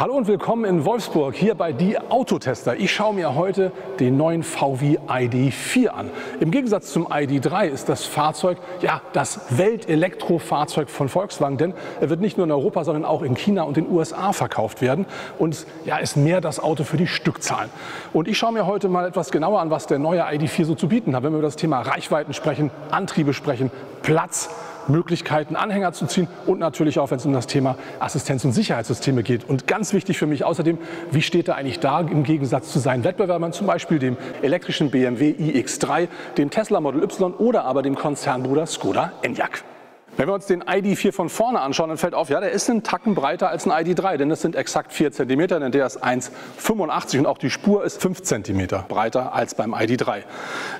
Hallo und willkommen in Wolfsburg, hier bei Die Autotester. Ich schaue mir heute den neuen VW ID.4 an. Im Gegensatz zum ID.3 ist das Fahrzeug ja das Weltelektrofahrzeug von Volkswagen, denn er wird nicht nur in Europa, sondern auch in China und den USA verkauft werden und ja, ist mehr das Auto für die Stückzahlen. Und ich schaue mir heute mal etwas genauer an, was der neue ID.4 so zu bieten hat, wenn wir über das Thema Reichweiten sprechen, Antriebe sprechen, Platz, Möglichkeiten, Anhänger zu ziehen und natürlich auch, wenn es um das Thema Assistenz- und Sicherheitssysteme geht. Und ganz wichtig für mich außerdem, wie steht er eigentlich da im Gegensatz zu seinen Wettbewerbern, zum Beispiel dem elektrischen BMW iX3, dem Tesla Model Y oder aber dem Konzernbruder Škoda Enyaq. Wenn wir uns den ID.4 von vorne anschauen, dann fällt auf, ja, der ist einen Tacken breiter als ein ID.3, denn das sind exakt 4 cm, denn der ist 1,85 und auch die Spur ist 5 cm breiter als beim ID.3.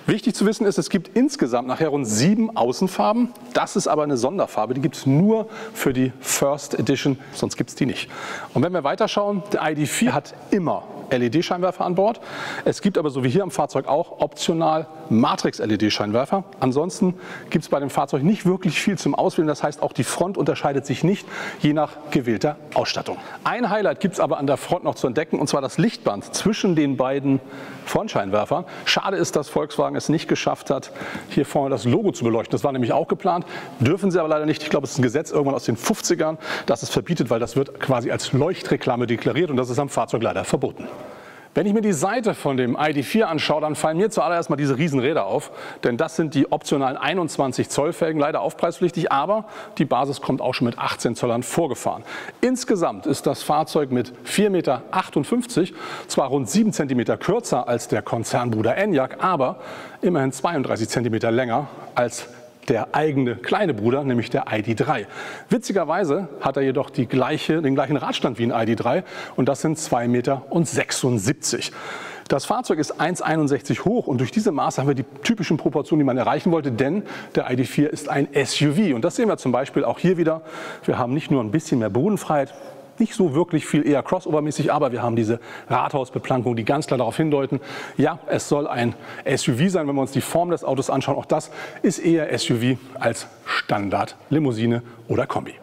Wichtig zu wissen ist, es gibt insgesamt nachher rund 7 Außenfarben. Das ist aber eine Sonderfarbe, die gibt es nur für die First Edition, sonst gibt es die nicht. Und wenn wir weiterschauen, der ID.4 hat immer LED-Scheinwerfer an Bord. Es gibt aber, so wie hier am Fahrzeug auch, optional Matrix-LED-Scheinwerfer. Ansonsten gibt es bei dem Fahrzeug nicht wirklich viel zum Auswählen. Das heißt, auch die Front unterscheidet sich nicht, je nach gewählter Ausstattung. Ein Highlight gibt es aber an der Front noch zu entdecken, und zwar das Lichtband zwischen den beiden Frontscheinwerfern. Schade ist, dass Volkswagen es nicht geschafft hat, hier vorne das Logo zu beleuchten. Das war nämlich auch geplant, dürfen sie aber leider nicht. Ich glaube, es ist ein Gesetz irgendwann aus den 50ern, das es verbietet, weil das wird quasi als Leuchtreklame deklariert und das ist am Fahrzeug leider verboten. Wenn ich mir die Seite von dem ID.4 anschaue, dann fallen mir zuallererst mal diese Riesenräder auf, denn das sind die optionalen 21 Zoll Felgen, leider aufpreispflichtig, aber die Basis kommt auch schon mit 18 Zollern vorgefahren. Insgesamt ist das Fahrzeug mit 4,58 Meter, zwar rund 7 cm kürzer als der Konzernbruder Enyaq, aber immerhin 32 cm länger als der eigene kleine Bruder, nämlich der ID.3. Witzigerweise hat er jedoch den gleichen Radstand wie ein ID.3 und das sind 2,76 Meter. Das Fahrzeug ist 1,61 hoch und durch diese Maße haben wir die typischen Proportionen, die man erreichen wollte, denn der ID.4 ist ein SUV. Und das sehen wir zum Beispiel auch hier wieder. Wir haben nicht nur ein bisschen mehr Bodenfreiheit, nicht so wirklich viel, eher crossovermäßig, aber wir haben diese Rathausbeplankung, die ganz klar darauf hindeuten, ja, es soll ein SUV sein. Wenn wir uns die Form des Autos anschauen, auch das ist eher SUV als Standard Limousine oder Kombi.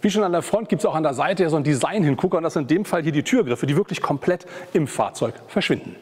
Wie schon an der Front gibt es auch an der Seite so einen Design-Hingucker und das sind in dem Fall hier die Türgriffe, die wirklich komplett im Fahrzeug verschwinden.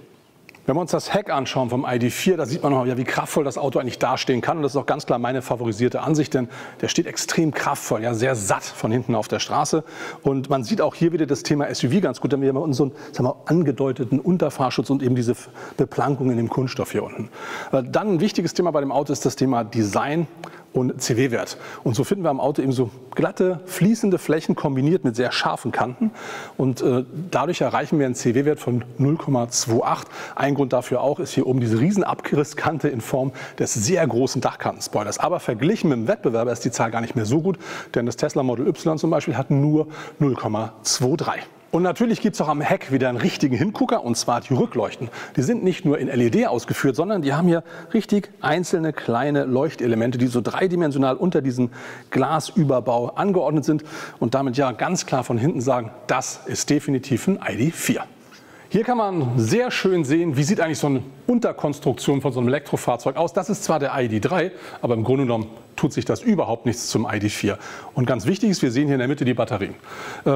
Wenn wir uns das Heck anschauen vom ID.4, da sieht man noch, ja, wie kraftvoll das Auto eigentlich dastehen kann. Und das ist auch ganz klar meine favorisierte Ansicht, denn der steht extrem kraftvoll, ja, sehr satt von hinten auf der Straße. Und man sieht auch hier wieder das Thema SUV ganz gut, denn wir haben uns so einen, sagen wir, angedeuteten Unterfahrschutz und eben diese Beplankung in dem Kunststoff hier unten. Dann ein wichtiges Thema bei dem Auto ist das Thema Design und CW-Wert. Und so finden wir am Auto eben so glatte, fließende Flächen kombiniert mit sehr scharfen Kanten. Und dadurch erreichen wir einen CW-Wert von 0,28. Ein Grund dafür auch ist hier oben diese riesen Abrisskante in Form des sehr großen Dachkantenspoilers. Aber verglichen mit dem Wettbewerber ist die Zahl gar nicht mehr so gut, denn das Tesla Model Y zum Beispiel hat nur 0,23. Und natürlich gibt es auch am Heck wieder einen richtigen Hingucker, und zwar die Rückleuchten. Die sind nicht nur in LED ausgeführt, sondern die haben hier richtig einzelne kleine Leuchtelemente, die so dreidimensional unter diesem Glasüberbau angeordnet sind und damit ja ganz klar von hinten sagen, das ist definitiv ein ID.4. Hier kann man sehr schön sehen, wie sieht eigentlich so eine Unterkonstruktion von so einem Elektrofahrzeug aus. Das ist zwar der ID.3, aber im Grunde genommen tut sich das überhaupt nichts zum ID.4. Und ganz wichtig ist, wir sehen hier in der Mitte die Batterien.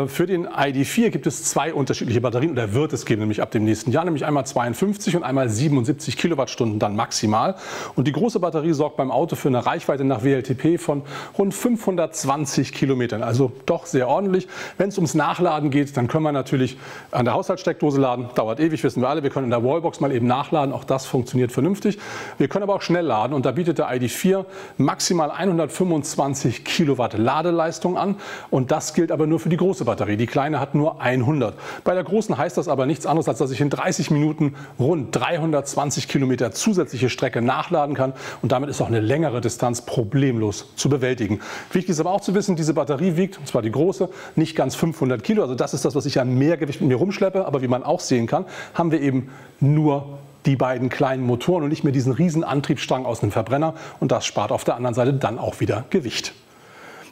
Für den ID.4 gibt es zwei unterschiedliche Batterien, oder wird es geben, nämlich ab dem nächsten Jahr, nämlich einmal 52 und einmal 77 Kilowattstunden dann maximal. Und die große Batterie sorgt beim Auto für eine Reichweite nach WLTP von rund 520 Kilometern, also doch sehr ordentlich. Wenn es ums Nachladen geht, dann können wir natürlich an der Haushaltssteckdose laden, dauert ewig, wissen wir alle. Wir können in der Wallbox mal eben nachladen, auch das funktioniert vernünftig. Wir können aber auch schnell laden und da bietet der ID.4 maximal 125 Kilowatt Ladeleistung an und das gilt aber nur für die große Batterie. Die kleine hat nur 100. Bei der großen heißt das aber nichts anderes, als dass ich in 30 Minuten rund 320 Kilometer zusätzliche Strecke nachladen kann und damit ist auch eine längere Distanz problemlos zu bewältigen. Wichtig ist aber auch zu wissen, diese Batterie wiegt, und zwar die große, nicht ganz 500 Kilo. Also das ist das, was ich an Mehrgewicht mit mir rumschleppe, aber wie man auch sehen kann, haben wir eben nur die beiden kleinen Motoren und nicht mehr diesen riesen Antriebsstrang aus einem Verbrenner und das spart auf der anderen Seite dann auch wieder Gewicht.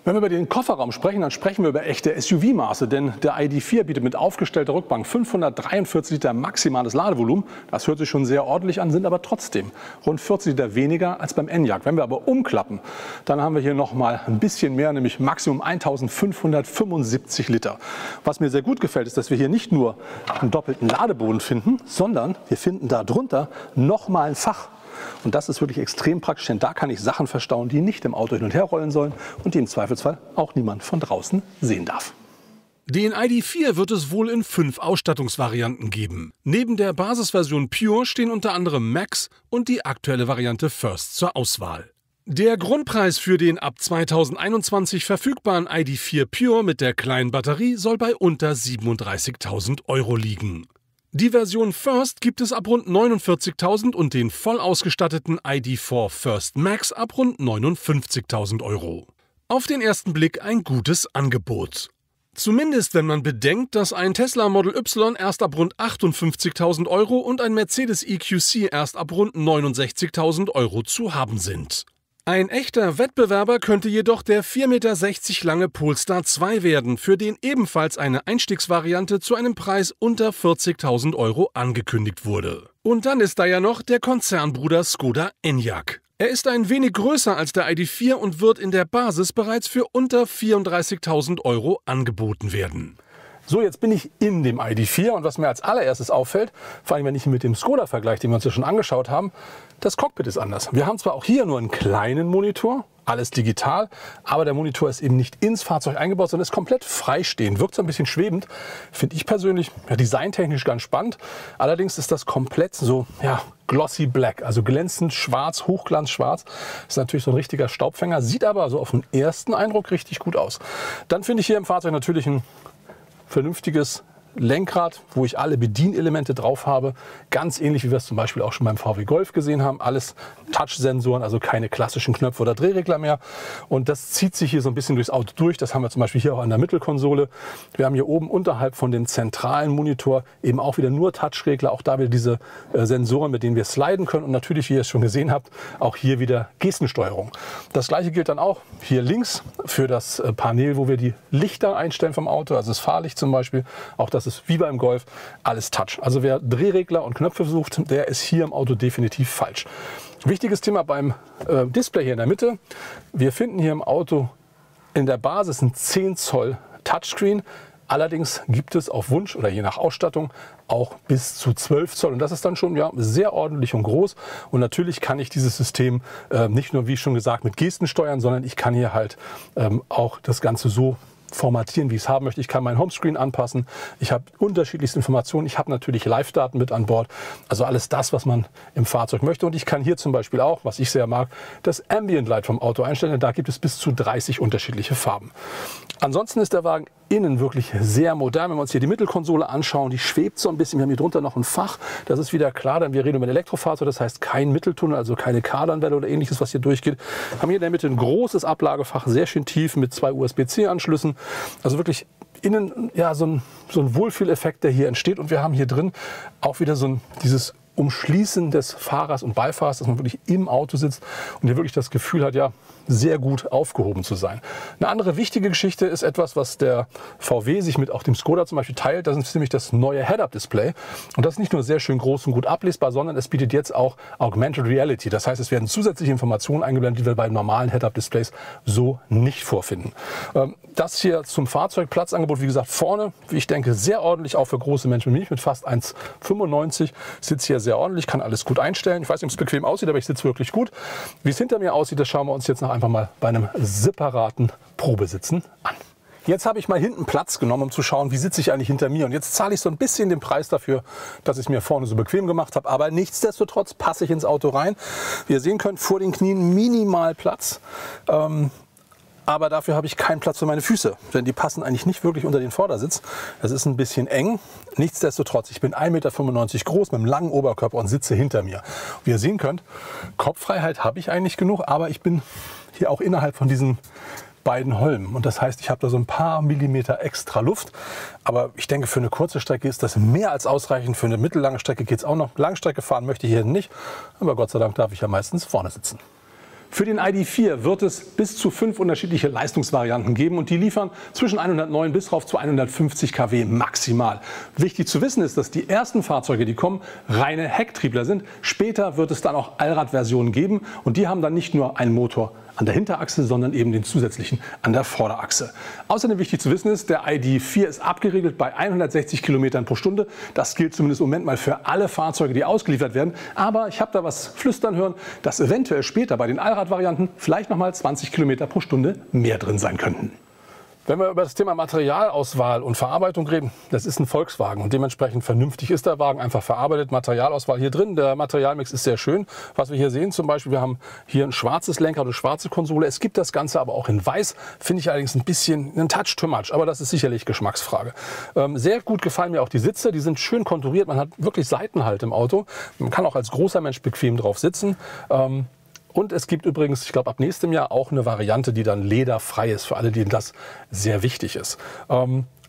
Wenn wir über den Kofferraum sprechen, dann sprechen wir über echte SUV-Maße, denn der ID.4 bietet mit aufgestellter Rückbank 543 Liter maximales Ladevolumen. Das hört sich schon sehr ordentlich an, sind aber trotzdem rund 40 Liter weniger als beim Enyaq. Wenn wir aber umklappen, dann haben wir hier noch mal ein bisschen mehr, nämlich Maximum 1575 Liter. Was mir sehr gut gefällt, ist, dass wir hier nicht nur einen doppelten Ladeboden finden, sondern wir finden darunter noch mal ein Fach. Und das ist wirklich extrem praktisch, denn da kann ich Sachen verstauen, die nicht im Auto hin und her rollen sollen und die im Zweifelsfall auch niemand von draußen sehen darf. Den ID.4 wird es wohl in 5 Ausstattungsvarianten geben. Neben der Basisversion Pure stehen unter anderem Max und die aktuelle Variante First zur Auswahl. Der Grundpreis für den ab 2021 verfügbaren ID.4 Pure mit der kleinen Batterie soll bei unter 37.000 € liegen. Die Version First gibt es ab rund 49.000 und den voll ausgestatteten ID.4 First Max ab rund 59.000 €. Auf den ersten Blick ein gutes Angebot. Zumindest wenn man bedenkt, dass ein Tesla Model Y erst ab rund 58.000 € und ein Mercedes EQC erst ab rund 69.000 € zu haben sind. Ein echter Wettbewerber könnte jedoch der 4,60 Meter lange Polestar 2 werden, für den ebenfalls eine Einstiegsvariante zu einem Preis unter 40.000 € angekündigt wurde. Und dann ist da ja noch der Konzernbruder Škoda Enyaq. Er ist ein wenig größer als der ID.4 und wird in der Basis bereits für unter 34.000 € angeboten werden. So, jetzt bin ich in dem ID.4 und was mir als allererstes auffällt, vor allem wenn ich ihn mit dem Škoda vergleiche, den wir uns ja schon angeschaut haben, das Cockpit ist anders. Wir haben zwar auch hier nur einen kleinen Monitor, alles digital, aber der Monitor ist eben nicht ins Fahrzeug eingebaut, sondern ist komplett freistehend. Wirkt so ein bisschen schwebend, finde ich persönlich ja, designtechnisch ganz spannend. Allerdings ist das komplett so, ja, glossy black, also glänzend schwarz, hochglanzschwarz. Ist natürlich so ein richtiger Staubfänger, sieht aber so auf den ersten Eindruck richtig gut aus. Dann finde ich hier im Fahrzeug natürlich ein vernünftiges Lenkrad, wo ich alle Bedienelemente drauf habe. Ganz ähnlich, wie wir es zum Beispiel auch schon beim VW Golf gesehen haben. Alles Touch-Sensoren, also keine klassischen Knöpfe oder Drehregler mehr. Und das zieht sich hier so ein bisschen durchs Auto durch. Das haben wir zum Beispiel hier auch an der Mittelkonsole. Wir haben hier oben unterhalb von dem zentralen Monitor eben auch wieder nur Touchregler. Auch da wieder diese Sensoren, mit denen wir sliden können. Und natürlich, wie ihr es schon gesehen habt, auch hier wieder Gestensteuerung. Das gleiche gilt dann auch hier links für das Panel, wo wir die Lichter einstellen vom Auto. Also das Fahrlicht zum Beispiel. Auch das ist wie beim Golf alles Touch. Also wer Drehregler und Knöpfe sucht, der ist hier im Auto definitiv falsch. Wichtiges Thema beim Display hier in der Mitte. Wir finden hier im Auto in der Basis ein 10 Zoll Touchscreen. Allerdings gibt es auf Wunsch oder je nach Ausstattung auch bis zu 12 Zoll. Und das ist dann schon ja, sehr ordentlich und groß. Und natürlich kann ich dieses System nicht nur, wie schon gesagt, mit Gesten steuern, sondern ich kann hier halt auch das Ganze so formatieren, wie ich es haben möchte. Ich kann mein Homescreen anpassen. Ich habe unterschiedlichste Informationen. Ich habe natürlich Live-Daten mit an Bord. Also alles das, was man im Fahrzeug möchte. Und ich kann hier zum Beispiel auch, was ich sehr mag, das Ambient Light vom Auto einstellen. Denn da gibt es bis zu 30 unterschiedliche Farben. Ansonsten ist der Wagen innen wirklich sehr modern. Wenn wir uns hier die Mittelkonsole anschauen, die schwebt so ein bisschen. Wir haben hier drunter noch ein Fach. Das ist wieder klar, denn wir reden über ein Elektrofahrzeug. Das heißt kein Mitteltunnel, also keine Kardanwelle oder ähnliches, was hier durchgeht. Wir haben hier in der Mitte ein großes Ablagefach, sehr schön tief mit 2 USB-C-Anschlüssen. Also wirklich innen ja, so ein Wohlfühleffekt, der hier entsteht. Und wir haben hier drin auch wieder dieses Umschließen des Fahrers und Beifahrers, dass man wirklich im Auto sitzt und hier wirklich das Gefühl hat, ja, sehr gut aufgehoben zu sein. Eine andere wichtige Geschichte ist etwas, was der VW sich mit auch dem Škoda zum Beispiel teilt. Das ist nämlich das neue Head-Up-Display. Und das ist nicht nur sehr schön groß und gut ablesbar, sondern es bietet jetzt auch Augmented Reality. Das heißt, es werden zusätzliche Informationen eingeblendet, die wir bei normalen Head-Up-Displays so nicht vorfinden. Das hier zum Fahrzeugplatzangebot, wie gesagt, vorne, wie ich denke, sehr ordentlich, auch für große Menschen mit fast 1,95. Sitzt hier sehr ordentlich, kann alles gut einstellen. Ich weiß nicht, ob es bequem aussieht, aber ich sitze wirklich gut. Wie es hinter mir aussieht, das schauen wir uns jetzt noch einfach mal bei einem separaten Probesitzen an. Jetzt habe ich mal hinten Platz genommen, um zu schauen, wie sitze ich eigentlich hinter mir. Und jetzt zahle ich so ein bisschen den Preis dafür, dass ich es mir vorne so bequem gemacht habe. Aber nichtsdestotrotz passe ich ins Auto rein. Wie ihr sehen könnt, vor den Knien minimal Platz. Aber dafür habe ich keinen Platz für meine Füße, denn die passen eigentlich nicht wirklich unter den Vordersitz. Das ist ein bisschen eng. Nichtsdestotrotz, ich bin 1,95 Meter groß mit einem langen Oberkörper und sitze hinter mir. Wie ihr sehen könnt, Kopffreiheit habe ich eigentlich genug, aber ich bin hier auch innerhalb von diesen beiden Holmen. Und das heißt, ich habe da so ein paar Millimeter extra Luft. Aber ich denke, für eine kurze Strecke ist das mehr als ausreichend. Für eine mittellange Strecke geht es auch noch. Langstrecke fahren möchte ich hier nicht, aber Gott sei Dank darf ich ja meistens vorne sitzen. Für den ID.4 wird es bis zu 5 unterschiedliche Leistungsvarianten geben und die liefern zwischen 109 bis rauf zu 150 kW maximal. Wichtig zu wissen ist, dass die ersten Fahrzeuge, die kommen, reine Hecktriebler sind. Später wird es dann auch Allradversionen geben und die haben dann nicht nur einen Motor an der Hinterachse, sondern eben den zusätzlichen an der Vorderachse. Außerdem wichtig zu wissen ist, der ID.4 ist abgeregelt bei 160 km pro Stunde. Das gilt zumindest im Moment mal für alle Fahrzeuge, die ausgeliefert werden. Aber ich habe da was flüstern hören, dass eventuell später bei den Allradvarianten vielleicht nochmal 20 km pro Stunde mehr drin sein könnten. Wenn wir über das Thema Materialauswahl und Verarbeitung reden, das ist ein Volkswagen und dementsprechend vernünftig ist der Wagen, einfach verarbeitet, Materialauswahl hier drin. Der Materialmix ist sehr schön. Was wir hier sehen zum Beispiel, wir haben hier ein schwarzes Lenkrad und schwarze Konsole. Es gibt das Ganze aber auch in weiß, finde ich allerdings ein bisschen, einen Touch too much, aber das ist sicherlich Geschmacksfrage. Sehr gut gefallen mir auch die Sitze, die sind schön konturiert, man hat wirklich Seitenhalt im Auto. Man kann auch als großer Mensch bequem drauf sitzen. Und es gibt übrigens, ich glaube ab nächstem Jahr, auch eine Variante, die dann lederfrei ist, für alle, denen das sehr wichtig ist.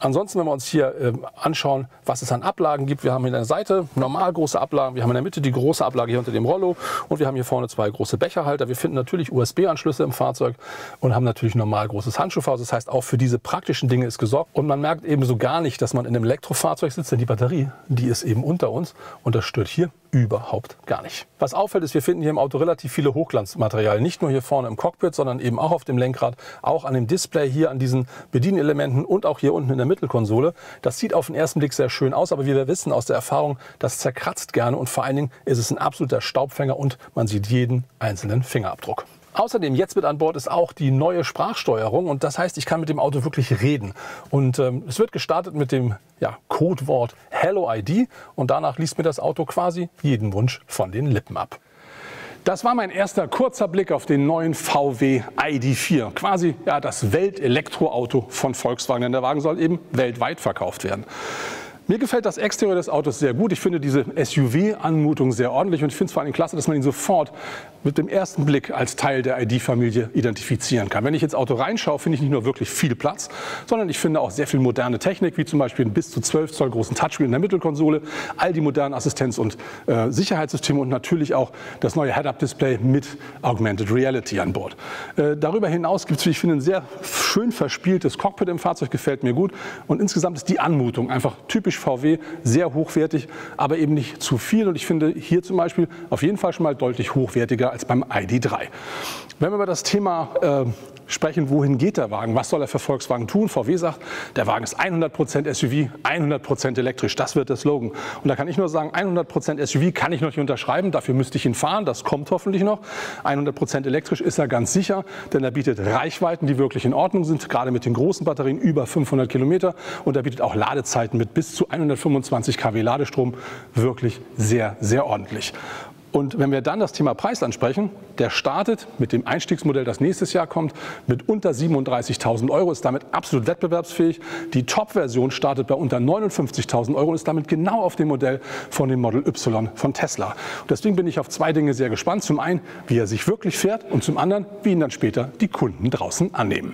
Ansonsten, wenn wir uns hier anschauen, was es an Ablagen gibt. Wir haben hier an der Seite normal große Ablagen, wir haben in der Mitte die große Ablage hier unter dem Rollo und wir haben hier vorne zwei große Becherhalter. Wir finden natürlich USB-Anschlüsse im Fahrzeug und haben natürlich normal großes Handschuhfach. Das heißt, auch für diese praktischen Dinge ist gesorgt. Und man merkt eben so gar nicht, dass man in einem Elektrofahrzeug sitzt, denn die Batterie, die ist eben unter uns und das stört hier überhaupt gar nicht. Was auffällt ist, wir finden hier im Auto relativ viele Hochglanzmaterialien. Nicht nur hier vorne im Cockpit, sondern eben auch auf dem Lenkrad, auch an dem Display hier, an diesen Bedienelementen und auch hier unten in der Mittelkonsole. Das sieht auf den ersten Blick sehr schön aus, aber wie wir wissen aus der Erfahrung, das zerkratzt gerne und vor allen Dingen ist es ein absoluter Staubfänger und man sieht jeden einzelnen Fingerabdruck. Außerdem jetzt mit an Bord ist auch die neue Sprachsteuerung und das heißt, ich kann mit dem Auto wirklich reden. Und es wird gestartet mit dem Codewort HelloID und danach liest mir das Auto quasi jeden Wunsch von den Lippen ab. Das war mein erster kurzer Blick auf den neuen VW ID.4, quasi das Weltelektroauto von Volkswagen, denn der Wagen soll eben weltweit verkauft werden. Mir gefällt das Exterieur des Autos sehr gut. Ich finde diese SUV-Anmutung sehr ordentlich und ich finde es vor allem klasse, dass man ihn sofort mit dem ersten Blick als Teil der ID-Familie identifizieren kann. Wenn ich ins Auto reinschaue, finde ich nicht nur wirklich viel Platz, sondern ich finde auch sehr viel moderne Technik, wie zum Beispiel einen bis zu 12 Zoll großen Touchscreen in der Mittelkonsole, all die modernen Assistenz- und Sicherheitssysteme und natürlich auch das neue Head-Up-Display mit Augmented Reality an Bord. Darüber hinaus gibt es, wie ich finde, ein sehr schön verspieltes Cockpit im Fahrzeug, gefällt mir gut und insgesamt ist die Anmutung einfach typisch VW, sehr hochwertig, aber eben nicht zu viel und ich finde hier zum Beispiel auf jeden Fall schon mal deutlich hochwertiger als beim ID.3. Wenn wir über das Thema sprechen, wohin geht der Wagen, was soll er für Volkswagen tun? VW sagt, der Wagen ist 100% SUV, 100% elektrisch, das wird der Slogan. Und da kann ich nur sagen, 100% SUV kann ich noch nicht unterschreiben, dafür müsste ich ihn fahren, das kommt hoffentlich noch. 100% elektrisch ist er ganz sicher, denn er bietet Reichweiten, die wirklich in Ordnung sind, gerade mit den großen Batterien über 500 Kilometer und er bietet auch Ladezeiten mit bis zu 125 kW Ladestrom, wirklich sehr, sehr ordentlich. Und wenn wir dann das Thema Preis ansprechen, der startet mit dem Einstiegsmodell, das nächstes Jahr kommt, mit unter 37.000 Euro, ist damit absolut wettbewerbsfähig. Die Top-Version startet bei unter 59.000 Euro und ist damit genau auf dem Modell von dem Model Y von Tesla. Und deswegen bin ich auf zwei Dinge sehr gespannt. Zum einen, wie er sich wirklich fährt und zum anderen, wie ihn dann später die Kunden draußen annehmen.